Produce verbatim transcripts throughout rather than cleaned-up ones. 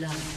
love.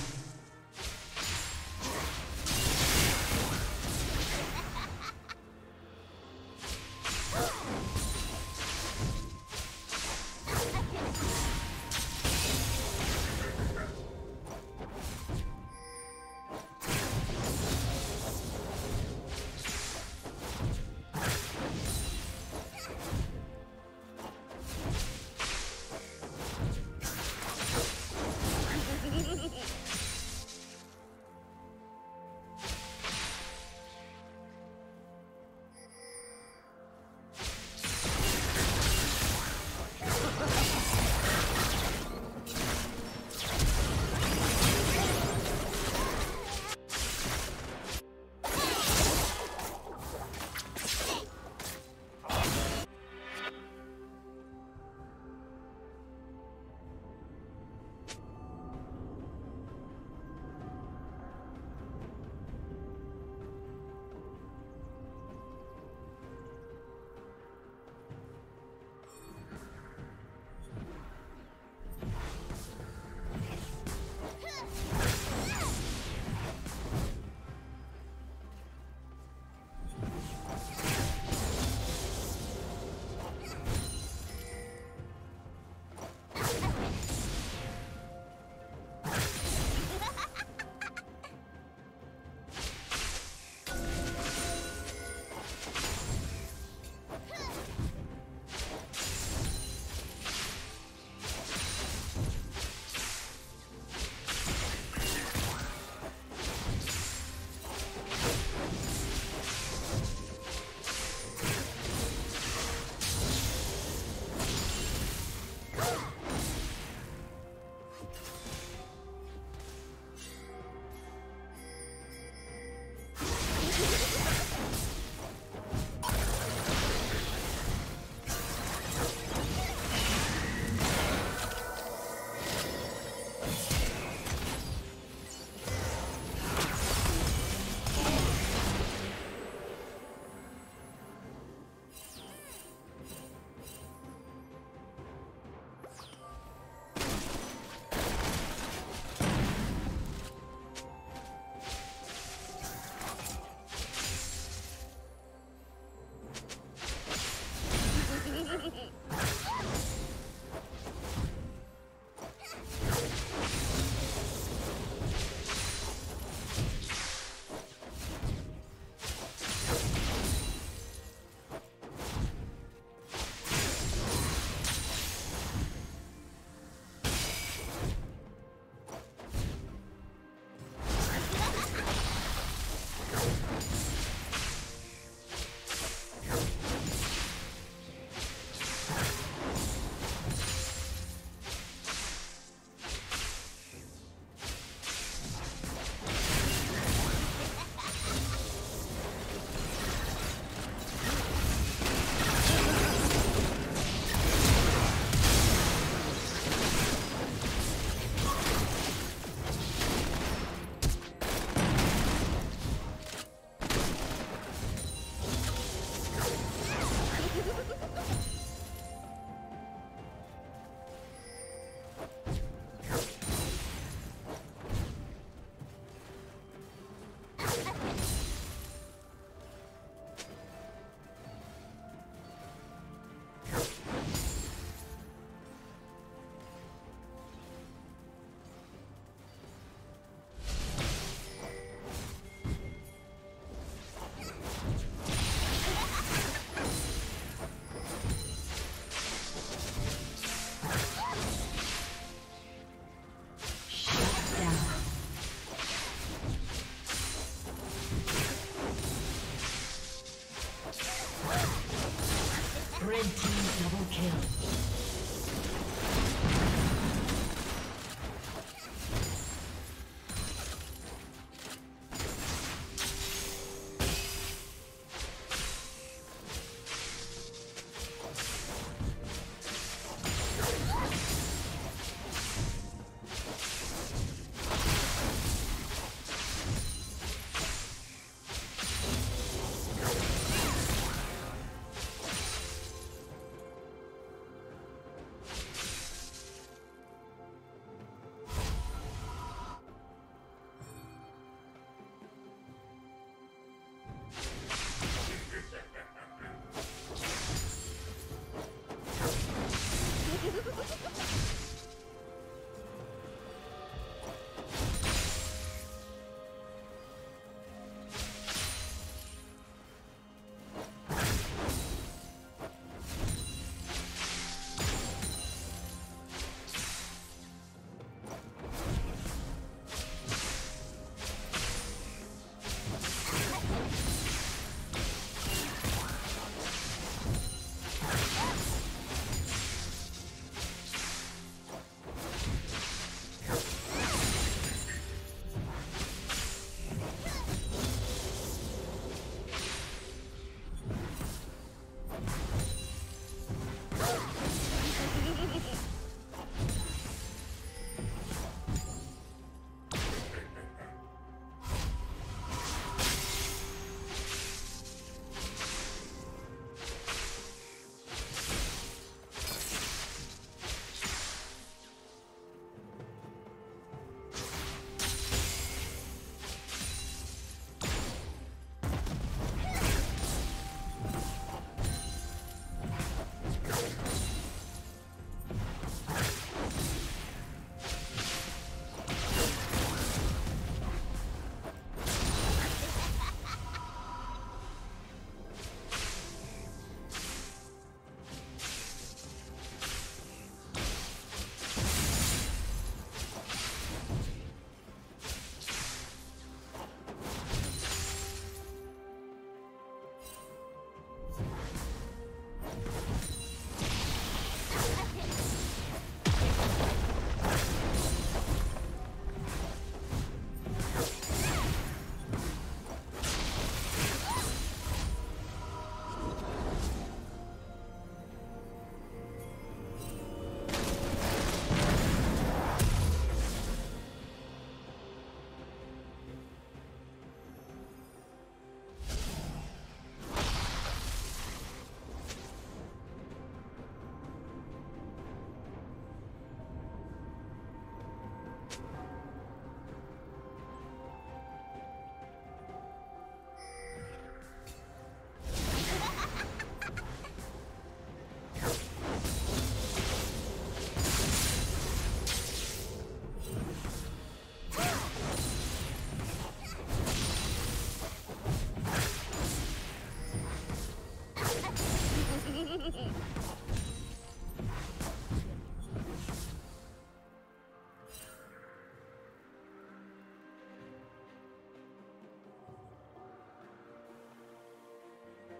Red team double kill.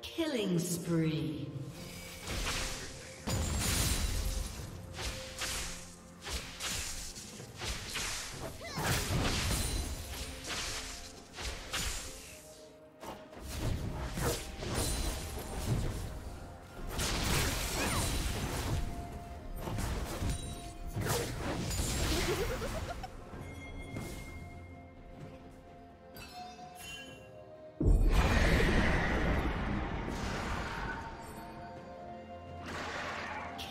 Killing spree.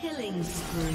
Killing spree.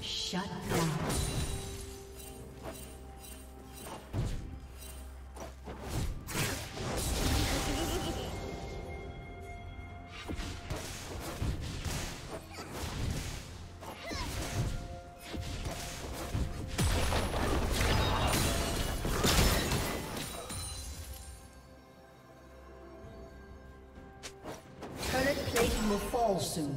Shut down. Soon.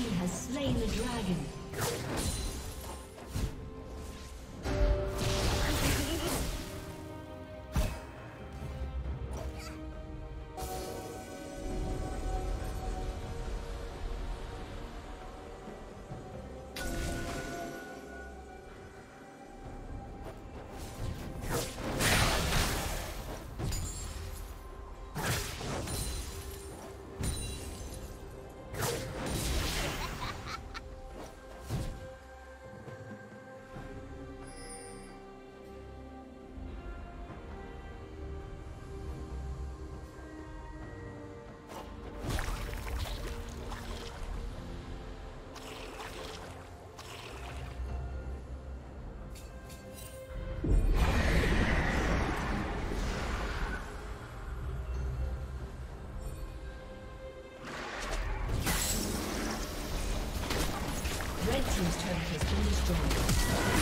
His turret has been destroyed.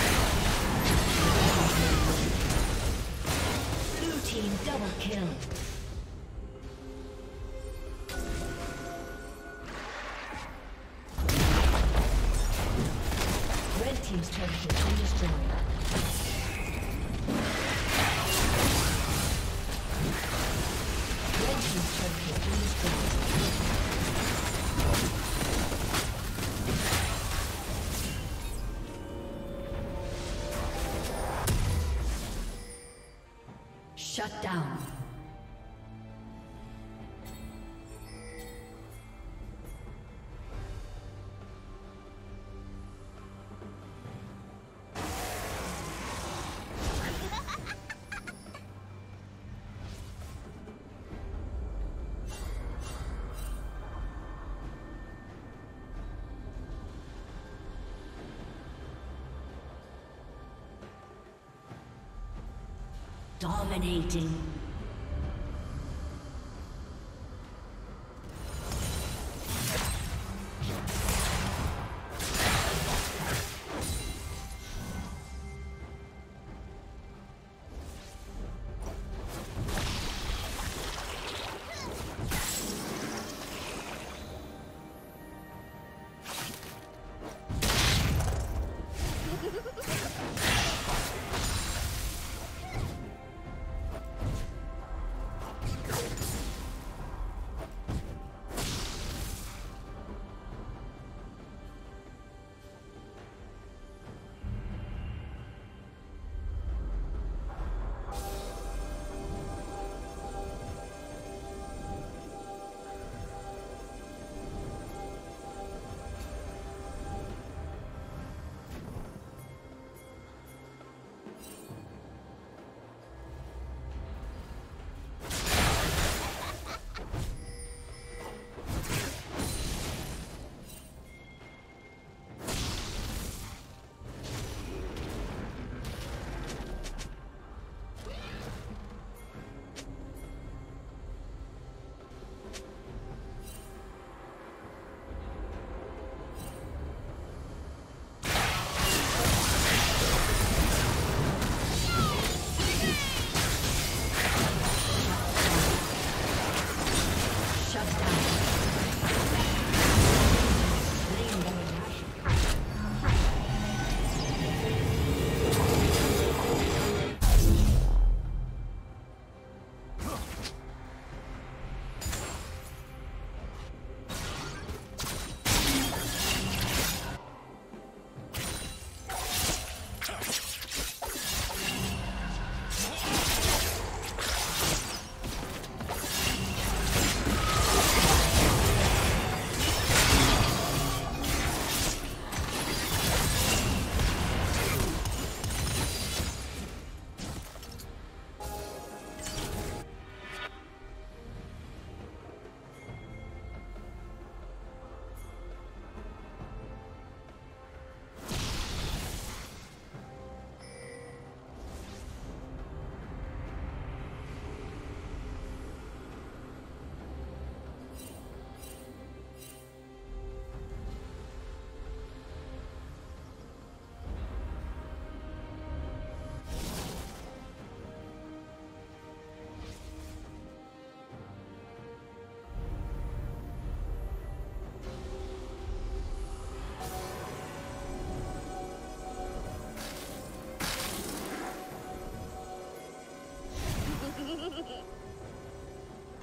Blue team double kill. Shut down. Dominating.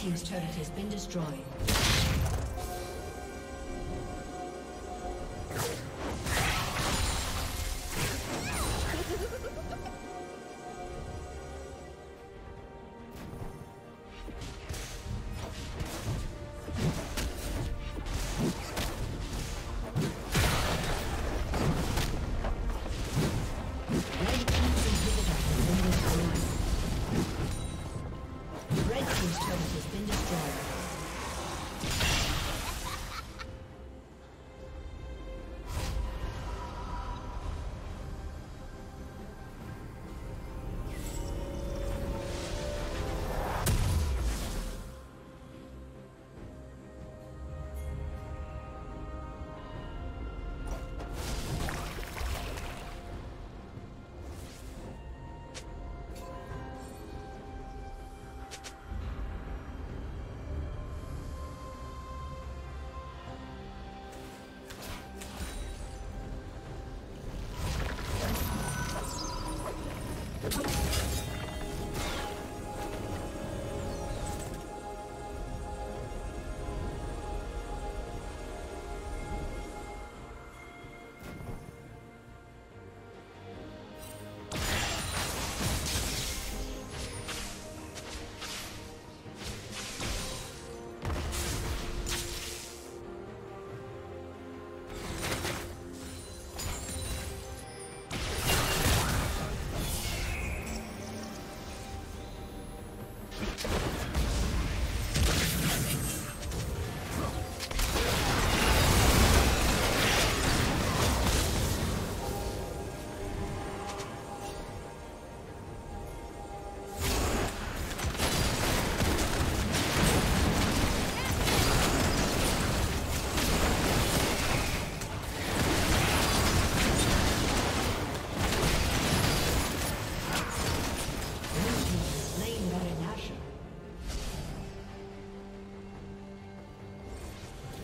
Team's turret has been destroyed. Red team's turret has been destroyed.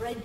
Red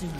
Soon.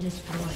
Destroyed.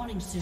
spawning soon.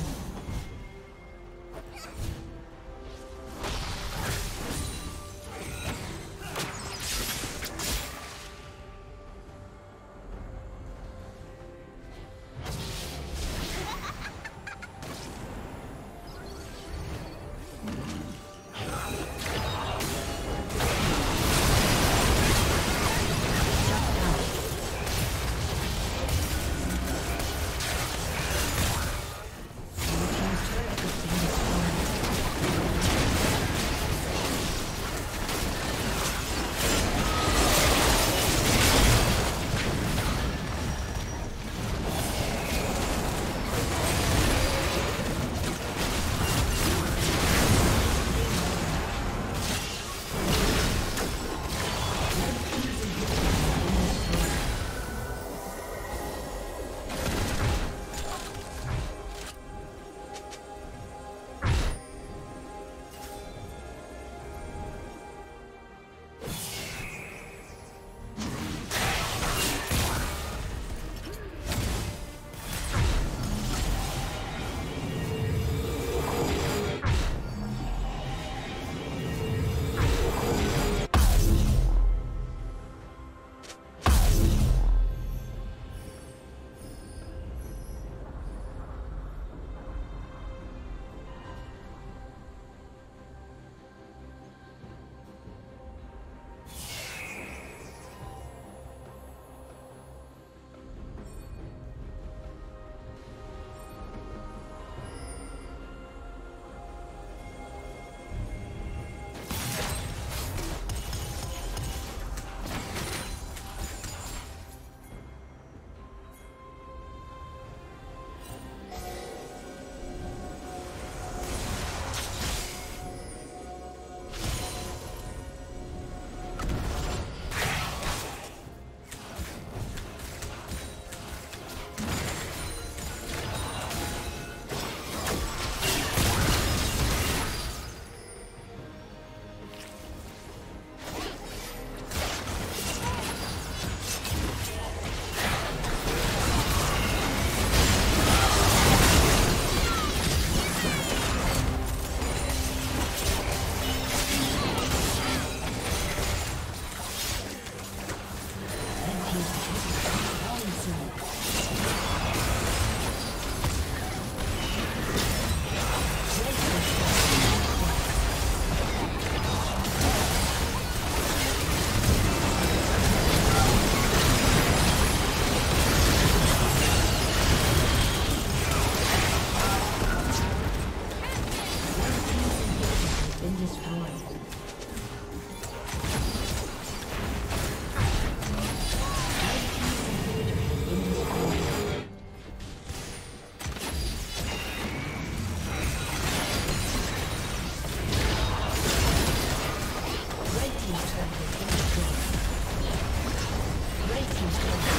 Thank you.